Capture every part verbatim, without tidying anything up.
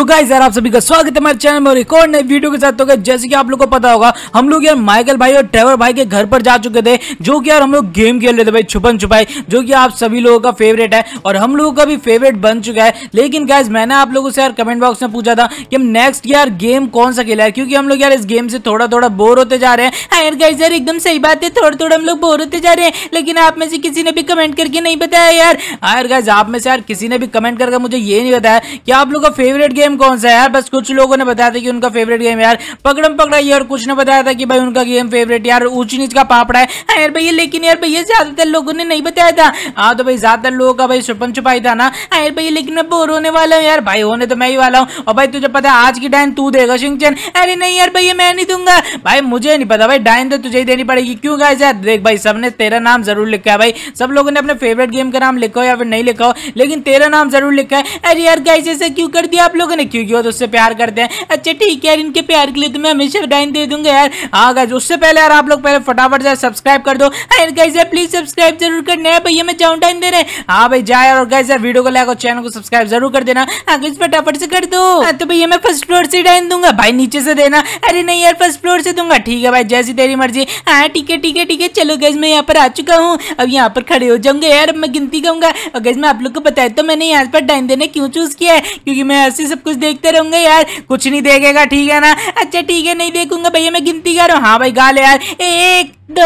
तो गाइस यार आप सभी का स्वागत है हमारे चैनल में और एक और नए वीडियो के साथ। तो जैसे कि आप लोग को पता होगा हम लोग यार माइकल भाई और ट्रेवर भाई के घर पर जा चुके थे, जो कि यार हम लोग गेम खेल रहे थे भाई छुपन छुपाई, जो कि आप सभी लोगों का फेवरेट है और हम लोगों का भी फेवरेट बन चुका है। लेकिन गाइस मैंने आप लोगों से यार कमेंट बॉक्स में पूछा था कि हम नेक्स्ट यार गेम कौन सा खेला है, क्योंकि हम लोग यार इस गेम से थोड़ा थोड़ा बोर होते जा रहे हैं। यार गाइस यार एकदम सही बात है, थोड़ा थोड़ा हम लोग बोर होते जा रहे हैं, लेकिन आप में से किसी ने भी कमेंट करके नहीं बताया यार। यार गाइस आप में से यार किसी ने भी कमेंट करके मुझे ये नहीं बताया कि आप लोग का फेवरेट गेम कौन सा है यार। बस कुछ लोगों ने बताया था कि उनका फेवरेट गेम यार पकड़म पकड़ाई, और कुछ ने बताया था कि भाई उनका गेम फेवरेट यार ऊंच नीच का पापड़ा है यार भैया। लेकिन यार भैया ज्यादातर लोगों ने नहीं बताया था। हाँ तो भाई ज्यादातर लोगों का भाई छुपन छुपाई था ना यार भैया, लेकिन मैं बोर होने वाला हूँ यार। भाई होने तो मैं ही वाला हूँ, और भाई तुझे पता है आज की डाइन तू देगा शिंचन। अरे नहीं यार भैया मैं नहीं दूंगा भाई, मुझे नहीं पता भाई, डाइन तो तुझे ही देनी पड़ेगी। क्यों गाइस यार देख भाई सबने तेरा नाम जरूर लिखा है भाई, सब लोगों ने अपने फेवरेट गेम का नाम लिखा हो या फिर नहीं लिखा हो, लेकिन तेरा नाम जरूर लिखा है। अरे यार गाइस ऐसा क्यों कर दिया आप लोगों ने? क्योंकि वो तो उससे प्यार करते हैं। अच्छा ठीक है यार, इनके प्यार के लिए तो मैं हमेशा डाइन दे दूंगा यार। हाँ गाइस उससे पहले यार आप लोग पहले फटाफट से सब्सक्राइब कर दो यार गाइस यार, प्लीज सब्सक्राइब जरूर करना है भैया, मैं चाहूँ डाइन दे रहे हैं। हाँ भाई जाए यार, और गाइस यार वीडियो को लाइक और चैनल को सब्सक्राइब जरूर कर देना, आगे फटाफट से कर दो। तो भैया मैं फर्स्ट फ्लोर से डाइन दूंगा भाई, नीचे से देना। अरे नहीं यार फर्स्ट फ्लोर से दूंगा। ठीक है भाई जैसी तेरी मर्जी। हाँ ठीक है ठीक है ठीक है, चलो गाइस मैं यहाँ पर आ चुका हूँ, अब यहाँ पर खड़े हो जाऊंगा यार, अब मैं गिनती कहूंगा। और गाइस मैं आप लोग को बताया तो मैंने यहाँ पर डाइन देने क्यों चूज किया है, क्योंकि मैं ऐसे सब कुछ देखते रहूंगा यार, कुछ नहीं देखेगा ठीक है ना। अच्छा ठीक है नहीं देखूंगा भैया, मैं गिनती कर रहा हूँ। हाँ भाई गा ले यार एक दो।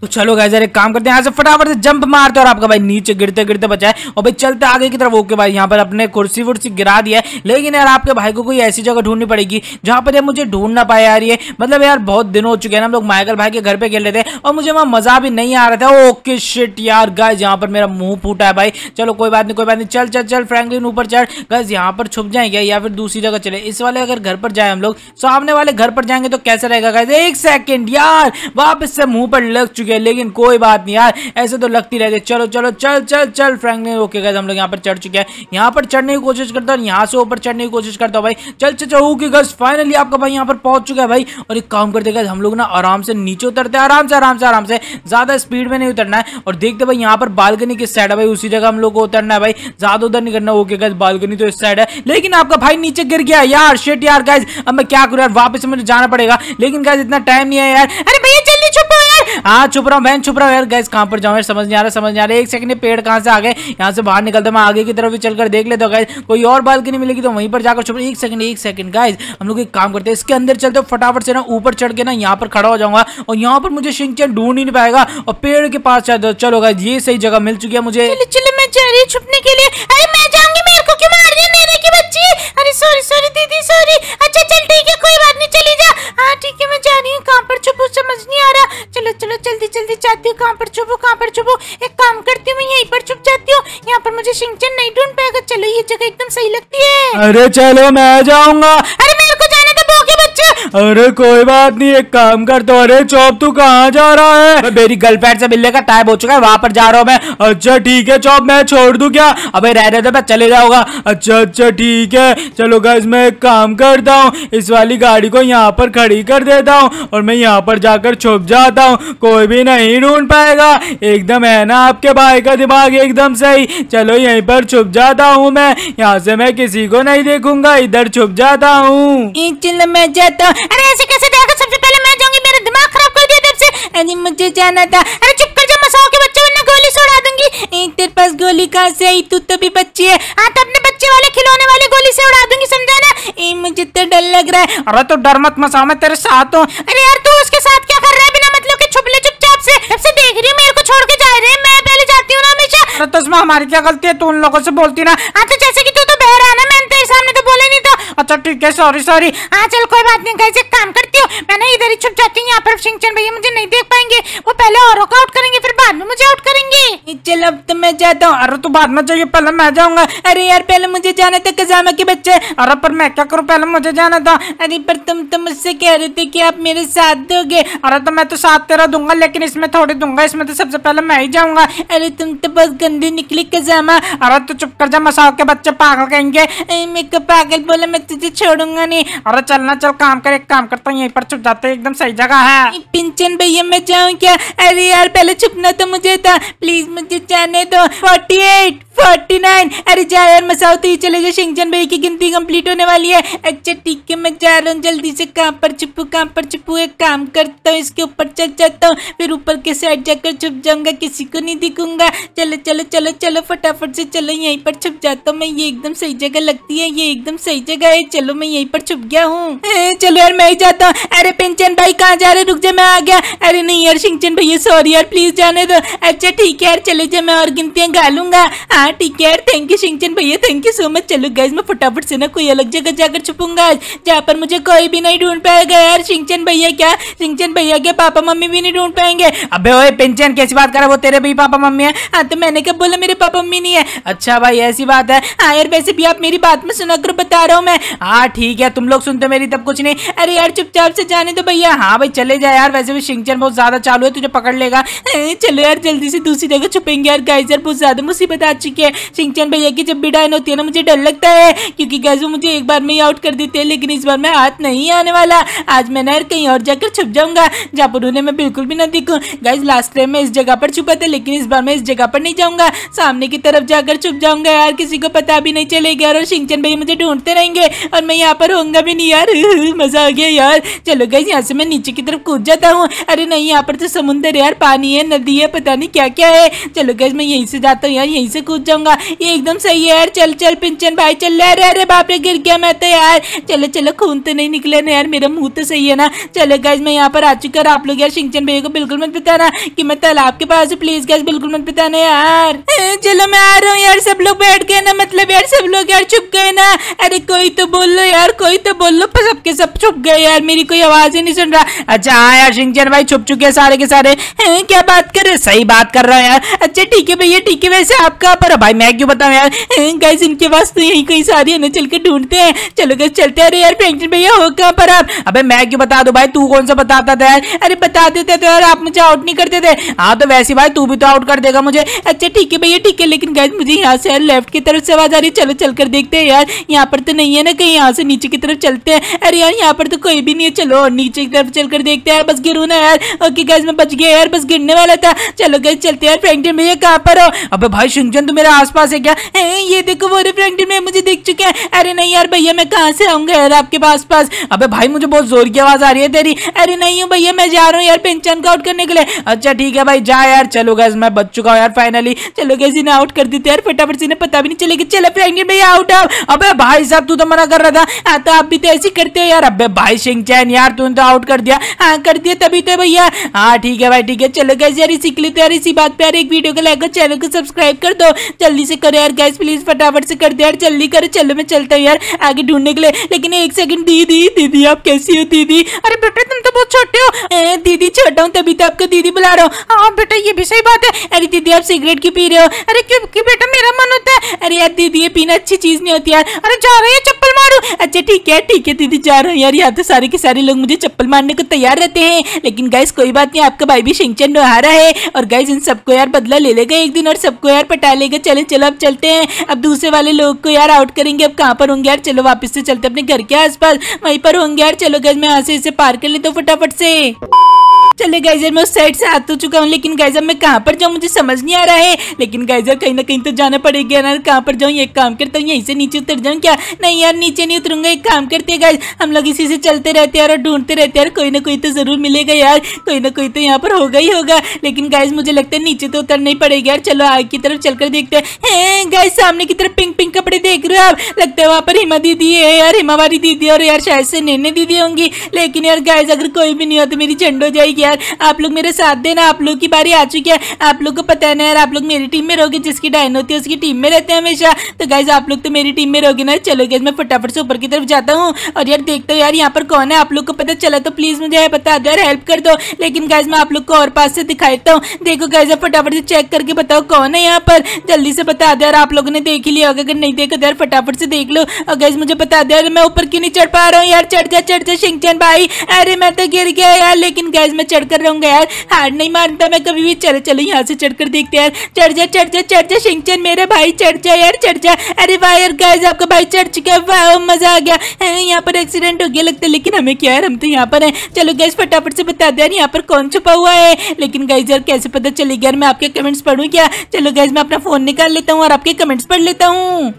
तो चलो गाइस यार एक काम करते हैं, यहाँ से फटाफट से जंप मारते और आपका भाई नीचे गिरते गिरते बचाए। और भाई चलते आगे की तरफ। ओके भाई यहाँ पर अपने कुर्सी वुर्सी गिरा दिया है, लेकिन यार आपके भाई को कोई ऐसी जगह ढूंढनी पड़ेगी जहाँ पर यार मुझे ढूंढ ना पाए यार। ये मतलब यार बहुत दिन हो चुके हैं हम लोग माइकल भाई के घर पे खेल रहे थे और मुझे वहाँ मजा भी नहीं आ रहा था। ओके शिट यार गाइस यहाँ पर मेरा मुंह फूटा है भाई। चलो कोई बात नहीं कोई बात नहीं, चल चल चल फ्रैंकलिन ऊपर चढ़। गाइस यहाँ पर छुप जाएंगे या फिर दूसरी जगह चले। इस वाले अगर घर पर जाए हम लोग, सामने वाले घर पर जाएंगे तो कैसा रहेगा गाइस। एक सेकेंड यार वापस मुंह पर लग चुके हैं, लेकिन कोई बात नहीं यार ऐसे तो लगती रहेगी। चलो चलो चल चल चल फ्रैंकलिन। ओके गाइस हम लोग यहाँ पर चढ़ चुके हैं, यहाँ पर चढ़ने की कोशिश करता हूँ, यहाँ से ऊपर चढ़ने की कोशिश करता हूँ भाई। चल चल चल ओके गाइस फाइनली आपका भाई यहाँ पर पहुंच चुका है भाई। और एक काम करते गाइस हम लोग ना आराम से नीचे उतरते हैं, आराम से आराम से आराम से, ज्यादा स्पीड में नहीं उतरना है। और देखते भाई यहाँ पर बालकनी किस साइड है भाई, उसी जगह हम लोग को उतरना है भाई, ज्यादा उधर नहीं करना। ओके गाइस बालकनी तो इस साइड है, लेकिन आपका भाई नीचे गिर गया यार। शिट यार गाइस अब मैं क्या करूँ यार, वापस मुझे जाना पड़ेगा, लेकिन गाइस इतना टाइम नहीं है यार। अरे भैया जल्दी छुपो। हाँ छुप रहा हूँ बहन छुप रहा हूँ यार। गाइस कहाँ पर जाऊँ यार समझ नहीं आ रहा समझ नहीं आ रहा। एक सेकंड पेड़ कहाँ से आ गए, यहाँ से बाहर निकलता मैं आगे की तरफ भी चलकर देख लेता हूँ। गाइस कोई और बालकनी मिलेगी तो वहीं पर जाकर छुप। एक सेकंड एक सेकंड गाइस हम लोग एक काम करते हैं, इसके अंदर चलते फटाफट से ना ऊपर चढ़ के ना यहाँ पर खड़ा हो जाऊंगा, और यहाँ पर मुझे शिनचैन ढूंढ ही नहीं पाएगा। और पेड़ के पास चल। चलो गाइस ये सही जगह मिल चुकी है मुझे। चलो चलो मैं जा रही हूँ छुपने के लिए। अरे मैं जाऊंगी, मेरे को क्यों मार रही है मेरे की बच्ची। अरे सॉरी सॉरी दीदी सॉरी। अच्छा चल ठीक है कोई बात नहीं, चली जा। हाँ ठीक है मैं जा रही हूँ, कहाँ पर छुपू समझ नहीं आ रहा। चलो चलो जल्दी जल्दी जाती हूँ, कहाँ पर छुपू कहाँ पर छुपू। एक काम करती हूँ मैं यहीं पर छुप जाती हूँ, यहाँ पर मुझे शिनचैन नहीं ढूंढ पाएगा। चलो ये जगह एकदम सही लगती है। अरे चलो मैं आ जाऊंगा। अरे मेरे को जाना था भौंके बच्चे। अरे कोई बात नहीं एक काम कर दो। अरे चौप तू कहाँ जा रहा है? मेरी गर्लफ्रेंड से मिलने का टाइम हो चुका है, वहाँ पर जा रहा हूँ मैं। अच्छा ठीक है चौप मैं छोड़ दूँ क्या? अबे रहने दो मैं चले जाऊंगा। अच्छा अच्छा ठीक है। चलो गाइस मैं एक काम करता हूँ, इस वाली गाड़ी को यहाँ पर खड़ी कर देता हूँ और मैं यहाँ पर जाकर छुप जाता हूँ, कोई भी नहीं ढूंढ पाएगा। एकदम है ना आपके भाई का दिमाग एकदम सही। चलो यहीं पर छुप जाता हूँ मैं, यहाँ से मैं किसी को नहीं देखूंगा, इधर छुप जाता हूँ। चलो मैं जाता हूँ। अरे ऐसे कैसे देखो, सबसे पहले मैं जाऊंगी, मेरा दिमाग खराब कर दिया तब से। अरे मुझे जाना था। अरे चुप कर जा मसाओ के बच्चे, वरना गोली सुड़ा दूंगी। एक तेरे पास गोली कहाँ से आई, तू तो भी बच्ची है। हाँ तो अपने बच्चे वाले खिलौने वाली गोली से उड़ा दूंगी समझा ना। ए, मुझे तो डर लग रहा है। अरे तो डर मत मसाओ मैं तेरे साथ हूँ। अरे यार तू उसके साथ क्या कर रहा है, बिना मतलब के छुपले चुपचाप से। तब से देख रही हूँ मेरे को छोड़ के जा रहे हैं, मैं पहले जाती हूँ ना हमेशा। अरे तो उसमें हमारी क्या गलती है, तू उन लोगों से बोलती ना। हाँ तो जैसे की तू तो बहरा है ना, मैंने तेरे सामने तो बोला नहीं था। अच्छा ठीक है सॉरी सॉरी। हाँ चल कोई बात नहीं। गाइस एक काम करती हूँ मैं ना इधर ही छुप जाती हूँ, यहाँ पर शिनचैन भैया मुझे नहीं देख पाएंगे, वो पहले औरों को आउट करेंगे फिर बाद में मुझे आउट करेंगे। चल अब तो मैं जाता हूँ। अरे तू बाद में जाइए पहले मैं जाऊंगा। अरे यार पहले मुझे जाना था कजामा के बच्चे। अरे पर मैं क्या करूँ, पहले मुझे जाना था। अरे पर तुम तो मुझसे कह रहे थे कि आप मेरे साथ दोगे। अरे तो मैं तो साथ तेरा दूंगा, लेकिन इसमें थोड़ी दूंगा, इसमें तो सबसे पहले मैं ही जाऊंगा। अरे तुम तो बहुत गंदी निकली कजामा। अरे तो चुप कर जा मसाओ के बच्चे, पागल कहेंगे। पागल बोले मैं तुझे छोड़ूंगा नहीं। अरे चलना चल काम कर, एक काम करता हूँ पर छुप जाते हैं, एकदम सही जगह है। पिंचन भैया मैं जाऊँ क्या? अरे यार पहले छुपना तो मुझे था, प्लीज मुझे जाने दो। फोर्टी एट फोर्टी नाइन, अरे जा यार मैं साउथ ही चले जाओ, शिंचन भैया की गिनती कंप्लीट होने वाली है। अच्छा ठीक है मैं जा रहा हूँ जल्दी से, कहाँ पर छुपू कहाँ पर छुपू, एक काम करता हूँ इसके ऊपर चढ़ जाता हूँ, फिर ऊपर के साइड जाकर छुप जाऊंगा, किसी को नहीं दिखूंगा। चलो चलो चलो चलो फटाफट से चलो, यहीं पर छुप जाता हूँ मैं, ये एकदम सही जगह लगती है, ये एकदम सही जगह है, चलो मैं यहीं पर छुप गया हूँ। चलो यार मैं ही जाता हूँ। अरे पिंचन भाई कहाँ जा रहे, रुक जा मैं आ गया। अरे नहीं यार शिंचन भैया सॉरी यार, प्लीज जाने दो। अच्छा ठीक है यार चले जा, मैं और गिनतियाँ गा लूंगा। हाँ ठीक है यार, थैंक यू शिंचन भैया, थैंक यू सो मच। चलो गाइस मैं फटाफट से ना कोई अलग जगह जाकर छुपूंगा जहाँ पर मुझे कोई भी नहीं ढूंढ पाएगा। यार शिंचन भैया क्या, शिंचन भैया के पापा मम्मी भी नहीं ढूंढ पाएंगे। अबे ओए पिंचन कैसी बात कर रहा है, वो तेरे भी पापा मम्मी है? हाँ तो मैंने क्या बोला मेरे पापा मम्मी नहीं है? अच्छा भाई ऐसी बात है। हाँ यार वैसे भी आप मेरी बात में सुना करो, बता रहा हूँ मैं। हाँ ठीक है तुम लोग सुनते मेरी तब कुछ नहीं। अरे यार चुपचाप से जाने दो भैया। हाँ भाई चले जाए यार, वैसे भी शिंचन बहुत ज्यादा चालू है, तुझे पकड़ लेगा। चलो यार जल्दी से दूसरी जगह छुपेंगे। यार गाइस यार बहुत ज्यादा मुसीबत आ चुकी है, शिंचन भैया की जब भी डायन होती है ना मुझे डर लगता है, क्योंकि गाइस वो मुझे एक बार में ही आउट कर देते हैं, लेकिन इस बार मैं हाथ नहीं आने वाला। आज मैं ना यार कहीं और जाकर छुप जाऊंगा जहाँ पर उन्हें मैं बिल्कुल भी ना दिखूं। गाइस लास्ट टाइम मैं इस जगह पर छुपा था, लेकिन इस बार मैं इस जगह पर नहीं जाऊंगा, सामने की तरफ जाकर छुप जाऊंगा। यार किसी को पता भी नहीं चलेगा और शिंचन भैया मुझे ढूंढते रहेंगे और मैं यहाँ पर होऊंगा भी नहीं। यार मजा आ गया यार। चलो गाइस यहाँ से मैं नीचे की तरफ कूद जाता हूँ। अरे नहीं यहाँ पर तो समुंदर है यार, पानी है, नदी है, पता नहीं क्या क्या है। चलो गाइस मैं यहीं से जाता हूँ यार, यहीं से कूद जाऊंगा, ये एकदम सही है यार। चल चल पिंचन भाई चल। अरे अरे बाप रे गिर गया मैं तो यार। चलो चलो खून तो नहीं निकले ना यार, मेरा मुंह तो सही है ना। चलो गाइस मैं यहाँ पर आ चुका, और आप लोग यार शिंचन भैया को बिल्कुल मत बताना कि मैं तालाब के पास हूँ, प्लीज गाइस बिल्कुल मत बताना यार। चलो मैं आ रहा हूँ यार, सब लोग बैठ गए ना, मतलब यार सब लोग यार छुप गए ना। अरे कोई तो बोल लो यार, कोई तो बोल लो, सबके सब छुप गए यार, मेरी कोई आवाज ही नहीं सुन रहा। अच्छा हाँ यार शिंचन भाई छुप चुके हैं सारे के सारे। हैं क्या बात कर रहे, सही बात कर रहा है यार। अच्छा ठीक है भैया ठीक है, वैसे आपका पर भाई मैं क्यों बताऊं यार। गाइस इनके पास तो यही कई सारी है ना, चल के ढूंढते हैं। चलो गाइस चलते। अरे यार फ्रैंकलिन भैया हो कहाँ पर आप? अबे मैं क्यों बता दूं भाई, तू कौन सा बताता था यार? अरे बता देते तो यार आप मुझे आउट नहीं करते थे। हाँ तो वैसे भाई तू भी तो आउट कर देगा मुझे। अच्छा ठीक है भैया ठीक है, लेकिन गाइस मुझे यहाँ से यार लेफ्ट की तरफ से आवाज आ रही है, चलो चल कर देखते हैं यार, यहाँ पर तो नहीं है ना कहीं, यहाँ से नीचे की तरफ चलते हैं। अरे यार यहाँ पर तो कोई भी नहीं है, चलो नीचे की तरफ चलकर देखते हैं। बस गिरू ना यार। ओके गाइस मैं बच गया यार, बस गिरने वाला था। चलो गाइस चलते हैं। फ्रैंकलिन भैया कहाँ पर हो? अबे भाई शिंचन तो मेरा आसपास है क्या? ए, ये देखो वो फ्रैंकलिन भैया मुझे देख चुके हैं। अरे नहीं यार भैया मैं कहाँ से आऊंगा यार आपके पास पास। अबे भाई मुझे बहुत जोर की आवाज आ रही है तेरी। अरे नहीं हूँ भैया, मैं जा रहा हूँ यार पिंचन को आउट करने के लिए। अच्छा ठीक है भाई जा यार। चलो गाइस मैं बच चुका हूँ यार फाइनली। चलो गाइस इन्हें आउट कर देते यार फटाफट से, इन्हें पता भी नहीं चलेगा। चलो फ्रैंकलिन भैया आउट आओ। अबे भाई साहब तू तो मना कर रहा था, तो आप भी तो ऐसे करते हो यार। अबे भाई शिंचन यार तूने तो आउट कर दिया। हाँ कर दिया तभी तो भैया। हाँ ठीक है भाई ठीक है। चलो गाइस यार इसी के लिए तो यार इसी बात पे यार एक वीडियो को लाइक और चैनल को सब्सक्राइब कर दो, जल्दी से करो यार गाइस प्लीज फटाफट से कर दो यार, जल्दी करो। चलो मैं चलता हूँ यार आगे ढूंढने के लिए, लेकिन एक सेकंड। दीदी दीदी आप कैसी हो दीदी? अरे बेटा तुम तो बहुत छोटे हो। दीदी छोटा हूँ तभी तो आपको दीदी बुला रहा हूँ। हाँ बेटा ये भी सही बात है। अरे दीदी आप सिगरेट क्यों पी रहे हो? अरे क्योंकि बेटा मेरा मन होता है। अरे यार दीदी ये पीना अच्छी चीज नहीं होती यार। अरे जा रही है चप्पल मारू। अच्छा ठीक है ठीक है दीदी जा रहा हूँ यार। यहाँ तो सारे के सारे लोग मुझे चप्पल मारने को तैयार रहते हैं, लेकिन गाइस कोई बात नहीं, आपका भाई भी शिंचन नोहारा है और गाइस इन सबको यार बदला ले लेगा एक दिन और सबको यार पटा लेगा। चले चलो अब चलते हैं, अब दूसरे वाले लोग को यार आउट करेंगे। अब कहाँ पर होंगे यार? चलो वापस से चलते अपने घर के आसपास, वहीं पर होंगे यार। चलो गाइस मैं यहाँ से इसे पार कर लेता हूँ फटाफट से। चले गाइस यार मैं उस साइड से आ तो चुका हूँ, लेकिन गाइस अब मैं कहाँ पर जाऊँ मुझे समझ नहीं आ रहा है। लेकिन गाइस यार कहीं ना कहीं तो जाना पड़ेगा ना, कहाँ पर जाऊँ? एक काम करता हूँ यहीं से नीचे उतर जाऊँ क्या? नहीं यार नीचे नहीं उतरूंगा। एक काम करते हैं गाइस हम लोग इसी से चलते रहते हैं और ढूंढते रहते हैं यार, कोई ना कोई तो जरूर मिलेगा यार, कोई ना कोई तो यहाँ पर होगा ही होगा। लेकिन गाइस मुझे लगता है नीचे तो उतरना ही पड़ेगा यार। चलो आगे की तरफ चलकर देखते हैं। गाइस सामने की तरफ पिंक पिंक कपड़े देख रहे हो आप? लगता है वहाँ पर हिमा दीदी है यार, हिमावारी दीदी, और यार शायद से नैने दीदी होंगी। लेकिन यार गाइस अगर कोई भी नहीं हो तो मेरी झंड हो जाएगी। आप लोग मेरे साथ देना, आप लोग की बारी आ चुकी है। आप लोग को पता है ना यार आप लोग मेरी टीम में रहोगे, जिसकी डायन होती है उसकी टीम में रहते हैं हमेशा, तो गाइस आप लोग तो मेरी टीम में रहोगे ना। चलो गाइस मैं फटाफट से ऊपर की तरफ जाता हूँ और यार देखता हूँ यार यहाँ पर कौन है। आप लोग को पता चला तो प्लीज मुझे बता दो यार, हेल्प कर दो। लेकिन गाइस मैं आप लोग को और पास से दिखा देता हूँ। देखो गाइस फटाफट से चेक करके बताओ कौन है यहाँ पर, जल्दी से बता दो यार। आप लोगों ने देख ही लिया होगा, अगर नहीं देखा तो यार फटाफट से देख लो और गाइस मुझे बता दो यार। मैं ऊपर क्यों नहीं चढ़ पा रहा हूँ यार? चढ़ जा चढ़ जा शिंचन भाई। अरे मैं तो गिर गया यार, लेकिन गाइस मैं चढ़कर रहूंगा यार, हार नहीं मानता मैं कभी भी। चलो चलो यहाँ से चढ़कर देखते हैं यार। चढ़ जा चढ़ जा चढ़ जा शिनचैन मेरा भाई, चढ़ जा यार चढ़ जा। अरे वाह यार गाइस आपका भाई चढ़ चुका है, वाह मजा आ गया। यहाँ पर एक्सीडेंट हो गया लगता है, लेकिन हमें क्या यार हम तो यहाँ पर है। चलो गाइस फटाफट से बता दे यार यहाँ पर कौन छुपा हुआ है। लेकिन गाइस यार कैसे पता चलेगा यार, मैं आपके कमेंट्स पढ़ूँ क्या? चलो गाइस मैं अपना फोन निकाल लेता हूँ और आपके कमेंट्स पढ़ लेता हूँ।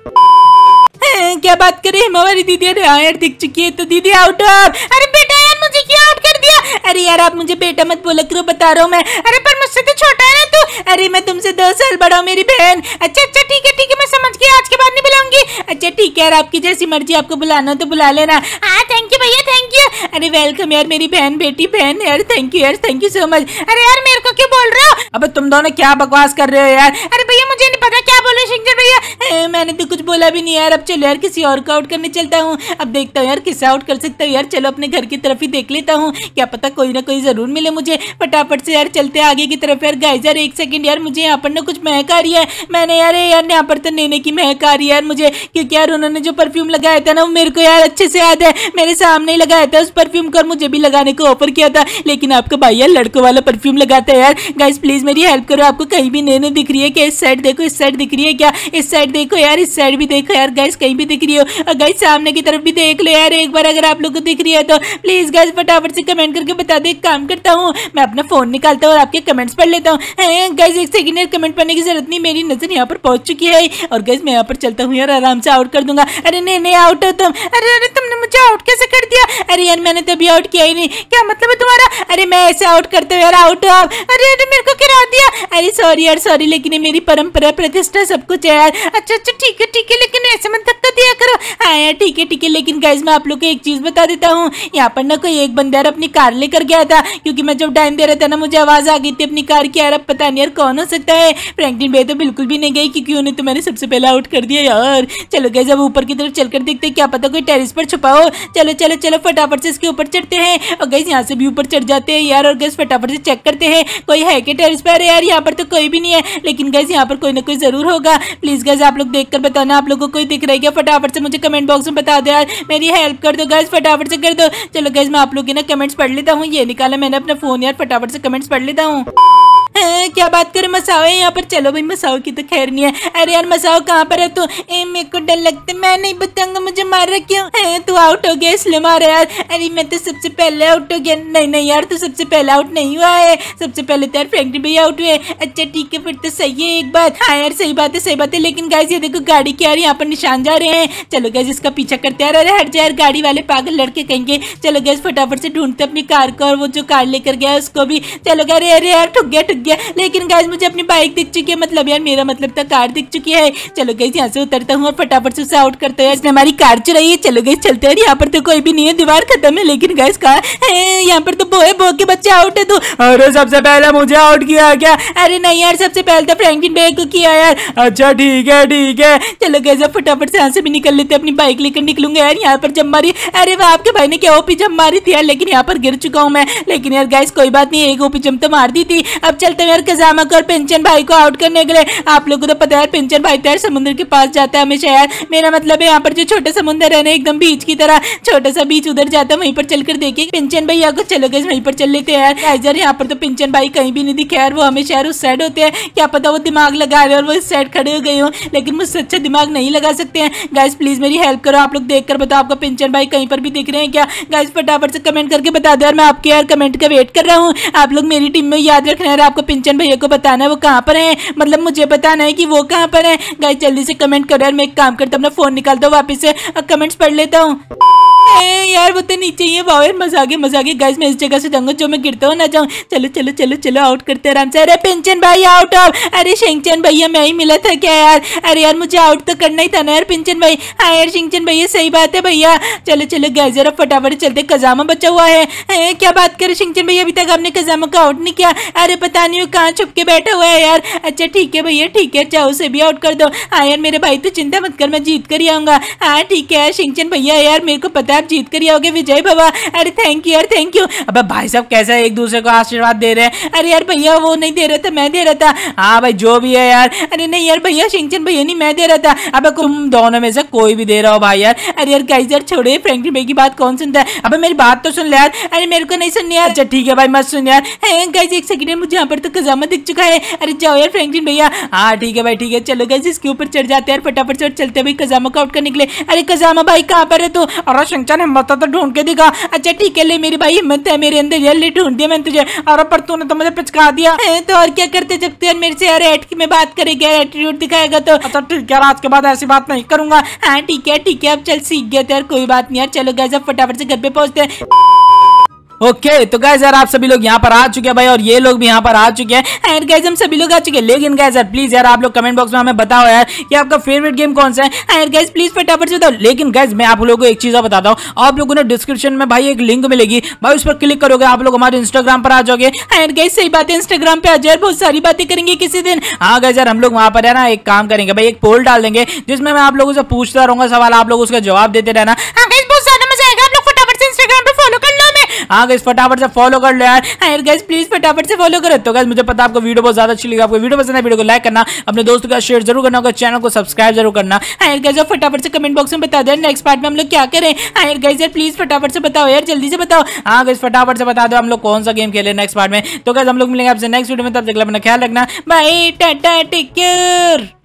क्या बात कर रहे हैं हमारी दीदी, अरे हाँ यार दिख चुकी है तो दीदी आउट ऑफ। अरे बेटा यार मुझे क्या आउट कर दिया? अरे यार आप मुझे बेटा मत बोला करो, बता रहा हूँ मैं। अरे पर मुझसे तो छोटा है ना तू। अरे मैं तुमसे दो साल बड़ा हूँ मेरी बहन। अच्छा अच्छा ठीक है ठीक है मैं समझ गया, आज के बाद नहीं बुलाऊंगी। अच्छा ठीक है यार आपकी जैसी मर्जी, आपको बुलाना हो तो बुला लेना। हाँ थैंक यू भैया थैंक यू। अरे वेलकम यार मेरी बहन बेटी बहन यार, थैंक यू यार थैंक यू सो मच। अरे यार मेरे को क्यों बोल रहे हो? अब तुम दोनों क्या बकवास कर रहे हो यार? अरे भैया मुझे नहीं पता क्या बोल रहे शिनचैन भैया, मैंने तो कुछ बोला भी नहीं यार। अब चलो यार किसी और को आउट करने चलता हूँ, अब देखता हूँ यार किसे आउट कर सकता हूँ यार। चलो अपने घर की तरफ ही देख लेता हूँ, क्या पता कोई ना कोई जरूर मिले मुझे। फटाफट से यार चलते हैं आगे की तरफ। यार गाइस यार एक सेकंड यार मुझे यहाँ पर ना कुछ महक आ रही है, मैंने यार यार यहाँ पर तो नेने की महक आ रही है यार मुझे, क्योंकि यार उन्होंने जो परफ्यूम लगाया था ना वो मेरे को यार अच्छे से याद है, मेरे सामने ही लगाया था उस परफ्यूम को, मुझे भी लगाने को ऑफर किया था। लेकिन आपका भाई यार लड़कों वाला परफ्यूम लगाता है यार। गाइस प्लीज मेरी हेल्प करो, आपको कहीं भी नेने दिख रही है क्या? इस साइड देखो, इस साइड दिख रही है क्या? इस साइड देखो यार, इस साइड भी देखो यार, गाइस कहीं भी दिख रही हो, और गाइस सामने की तरफ भी देख लो यार एक बार अगर आप लोग को दिख रही है तो। प्लीज गाइस फटाफट से कमेंट करके बता दो। एक काम करता हूँ मैं अपना फोन निकालता हूँ और आपके कमेंट्स पढ़ लेता हूँ। गाइस एक सेकंड यार कमेंट पढ़ने की जरूरत नहीं, मेरी नजर यहाँ पर पहुंच चुकी है। और गाइस मैं यहाँ पर चलता हूँ यार, आराम से आउट कर दूंगा। अरे नहीं नहीं आउट हो तुम। अरे अरे तुमने मुझे आउट कैसे कर दिया? अरे यार मैंने तभी आउट किया ही नहीं, क्या मतलब है तुम्हारा? अरे मैं ऐसे आउट करता हूँ यार, आउट हो आप। अरे अरे मेरे को गिरा दिया। अरे सॉरी यार सॉरी, लेकिन ये मेरी परंपरा प्रतिष्ठा सब कुछ है यार। अच्छा अच्छा ठीक है ठीक है, लेकिन ऐसे मत धक्का दिया करो। हाँ यार ठीक है ठीक है, लेकिन गाइस मैं आप लोग को एक चीज बता देता हूँ, यहाँ पर ना कोई एक बंदा यार अपनी कार लेकर गया था, क्योंकि मैं जब टाइम दे रहा था ना मुझे आवाज आ गई थी अपनी कार की। यार अब पता नहीं यार कौन हो सकता है। फ्रैंकलिन भाई तो बिल्कुल भी नहीं गई, क्योंकि उन्हें तो मैंने सबसे पहले आउट कर दिया यार। चलो गाइस अब ऊपर की तरफ चलकर देखते हैं, क्या पता कोई टेरिस पर छुपा हो। चलो चलो चलो फटाफट से इसके ऊपर चढ़ते हैं, और गाइस यहाँ से भी ऊपर चढ़ जाते हैं यार। और गाइस फटाफट से चेक करते हैं कोई है कि टेरिस पर। यार यहाँ पर तो कोई भी नहीं है, लेकिन गाइस यहाँ पर कोई ना कोई जरूर होगा। प्लीज गाइस आप लोग देखकर बताना आप लोगों को कोई दिख रहा है क्या। फटाफट से मुझे कमेंट बॉक्स में बता दो यार, मेरी हेल्प कर दो गाइस, फटाफट से कर दो। चलो गाइस मैं आप लोग के ना कमेंट्स पढ़ लेता हूँ, ये निकाला मैंने अपना फोन यार, फटाफट से कमेंट्स पढ़ लेता हूँ। हाँ, क्या बात करें मसाओ है यहाँ पर। चलो भाई मसाओ की तो खैर नहीं है। अरे यार मसाओ कहाँ पर है तू? ए मेरे को डर लगता है, मैं नहीं बताऊंगा मुझे मार रहा क्यों। हाँ, तू आउट हो गया इसलिए मारा यार। अरे मैं तो सबसे पहले आउट हो गया। नहीं नहीं यार तू सबसे पहले आउट नहीं हुआ है, सबसे पहले तो यार फ्रैंकलिन भैया आउट हुए। अच्छा ठीक है फिर तो सही है एक बात। हाँ यार सही बात है सही बात है, लेकिन गाइस ये देखो गाड़ी के यार यहाँ पर निशान जा रहे हैं। चलो गाइस इसका पीछा करते यार। अरे हट जा यार, गाड़ी वाले पागल लड़के कहेंगे। चलो गाइस फटाफट से ढूंढते अपनी कार को, और वो जो कार लेकर गया उसको भी। चलो गाइस अरे यार ठुक गया ठुक गया। लेकिन गाइस मुझे अपनी बाइक दिख चुकी है, मतलब यार मेरा मतलब था कार दिख चुकी है। चलो गाइस यहाँ से उतरता हूँ और फटाफट से उसे आउट करता है, इसने हमारी कार चुराई है। चलो गाइस चलते हैं, यहाँ पर तो कोई भी नहीं है, दीवार खत्म है। लेकिन गाइस कार यहाँ पर तो बोए बो के बच्चे आउट है। तो अरे सबसे पहले मुझे आउट किया क्या? अरे नहीं यार सबसे पहले तो फ्रैंकलिन भैया को किया यार। अच्छा ठीक है ठीक है। चलो गाइस अब फटाफट से यहाँ से भी निकल लेते, अपनी बाइक लेकर निकलूंगा यार। यहाँ पर जब मारी, अरे वाह आपके भाई ने क्या ओपी जम मारी थी यार, लेकिन यहाँ पर गिर चुका हूँ मैं। लेकिन यार गाइस कोई बात नहीं, एक ओपी जम तो मार दी थी। अब चलते हैं यार कजामा को और पिंचन भाई को आउट करने के लिए। आप लोगों को तो पता है यार पिंचन भाई तो यार समुद्र के पास जाता है हमेशा यार, मेरा मतलब है यहाँ पर जो छोटा समुद्र है ना एकदम बीच की तरह, छोटा सा बीच उधर जाता है, वहीं पर चलकर देखिए पिंचन भाई यहाँ को। चलो गाइस वहीं पर चल लेते हैं यार। यहाँ पर तो पिंचन भाई कहीं भी नहीं दिखे यार, वो हमेशा यार उस साइड होते हैं। क्या पता वो दिमाग लगा रहे और वो इस साइड खड़े हो गए हो, लेकिन मुझसे अच्छा दिमाग नहीं लगा सकते हैं। गाइस प्लीज मेरी हेल्प करो, आप लोग देख कर बताओ आपको पिंचन भाई कहीं पर भी दिख रहे हैं क्या? गाइस फटाफट से कमेंट करके बता दो यार, मैं आपके यार कमेंट का वेट कर रहा हूँ। आप लोग मेरी टीम में याद रखना है, आपको पिंचन भैया को बताना है वो कहाँ पर है, मतलब मुझे बताना है कि वो कहाँ पर है। गाइस जल्दी से कमेंट करो यार, मैं एक काम करता हूँ अपना फोन निकालता हूँ वापस से और कमेंट्स पढ़ लेता हूँ। यार वो तो नीचे ही है, वाह यार मजा आ गया मजा आ गया। गाइस मैं इस जगह से जाऊंगा जो मैं गिरता हूँ ना जाऊँ। चलो चलो चलो चलो आउट करते आराम से। अरे पिंचन भाई आउट ऑफ। अरे शिनचैन भैया मैं ही मिला था क्या यार? अरे यार मुझे आउट तो करना ही था ना यार पिंचन भाई। हाँ यार शिनचैन भैया सही बात है भैया। चलो चलो गाइस यार फटाफट चलते, कजामा बचा हुआ है। क्या बात करे शिनचैन भैया, अभी तक आपने कजामा को आउट नहीं किया। अरे पता नहीं वो कहाँ छुप के बैठा हुआ है यार। अच्छा ठीक है भैया ठीक है, चाहे उसे भी आउट कर दो। हाँ यार मेरे भाई तो चिंता मत कर, मैं जीत कर ही आऊंगा। हाँ ठीक है यार शिनचैन भैया, यार मेरे को पता आप जीत कर ही आओगे विजय बाबा। अरे थैंक यू यार, थैंक यू। अबे भाई साहब कैसा एक दूसरे को आशीर्वाद दे रहे हैं। अरे यार भैया वो नहीं दे रहा था, मैं दे रहा था। हाँ भाई जो भी है यार। अरे नहीं यार भैया, शिनचैन भैया नहीं मैं दे रहा था। अब तुम दोनों में से कोई भी दे रहा हो भाई यार। अरे यार गाइस यार छोड़े, फ्रैंकलिन भाई की बात कौन सुनता है। अब मेरी बात तो सुन ले यार। अरे मेरे को नहीं सुननी यार। अच्छा ठीक है भाई मत सुन यार। गाइस एक सेकंड में मुझे यहाँ पर तो खजाना दिख चुका है। अरे जाओ यार फ्रैंकलिन भैया। हाँ ठीक है भाई ठीक है, चलो गाइस इसके ऊपर चढ़ जाते हैं यार फटाफट से, चलते हैं भाई खजाना को आउट करने के लिए। अरे खजाना भाई कहाँ पर है तू? अरे शिनचैन हिम्मत तो ढूंढ के दिखा। अच्छा ठीक है ले मेरी भाई हिम्मत है मेरे अंदर यार, ले ढूंढ दिया मैंने तुझे। और पर तूने तो मुझे पिचका दिया तो और क्या करते सकते यार मेरे से यार। एटकी में बात करेगा यार, एटीट्यूड दिखाएगा तो। अच्छा ठीक है आज के बाद ऐसी बात नहीं करूंगा। हाँ ठीक है ठीक है, अब चल सीख गया यार, कोई बात नहीं यार। चलो गाइस अब फटाफट से घर पे पहुंचते हैं। ओके okay, तो गाइस यार आप सभी लोग यहाँ पर आ चुके हैं भाई, और ये लोग भी यहाँ पर आ चुके हैं यार। गाइस हम सभी लोग आ चुके हैं, लेकिन गाइस यार प्लीज यार आप लोग कमेंट बॉक्स में हमें बताओ यार कि आपका फेवरेट गेम कौन सा है यार। गाइस प्लीज फटाफट से बताओ। लेकिन गाइस मैं आप लोगों को एक चीज बताता हूँ, आप लोगों ने डिस्क्रिप्शन में भाई एक लिंक मिलेगी भाई, उस पर क्लिक करोगे आप लोग हमारे इंस्टाग्राम पर आ जाओगे यार। गाइस सही बात है, इंस्टाग्राम पे आ जाए बहुत सारी बातें करेंगे किसी दिन। हाँ गाइस यार हम लोग वहाँ पर है ना एक काम करेंगे भाई, एक पोल डाल देंगे जिसमें मैं आप लोगों से पूछता रहूंगा सवाल, आप लोग उसका जवाब देते रहना। हाँ गाइस फटाफट से फॉलो कर लो यार। यार गाइस प्लीज फटाफट से फॉलो करो। तो गाइस मुझे पता है आपको वीडियो बहुत ज्यादा अच्छी लगी, आपको वीडियो पसंद है वीडियो को लाइक करना, अपने दोस्तों का शेयर जरूर करना, होगा चैनल को सब्सक्राइब जरूर करना। यार गाइस और फटाफट से कमेंट बॉक्स में बता दो नेक्स्ट पार्ट में हम लोग क्या करें। यार गाइस यार प्लीज फटाफट से बताओ यार, जल्दी से बताओ। हाँ गाइस फटाफट से बता दो हम लोग कौन सा गेम खेले नेक्स्ट पार्ट में। तो गाइस हम लोग मिलेंगे आपसे नेक्स्ट वीडियो में, तब तक अपना ख्याल रखना। Bye tata take care.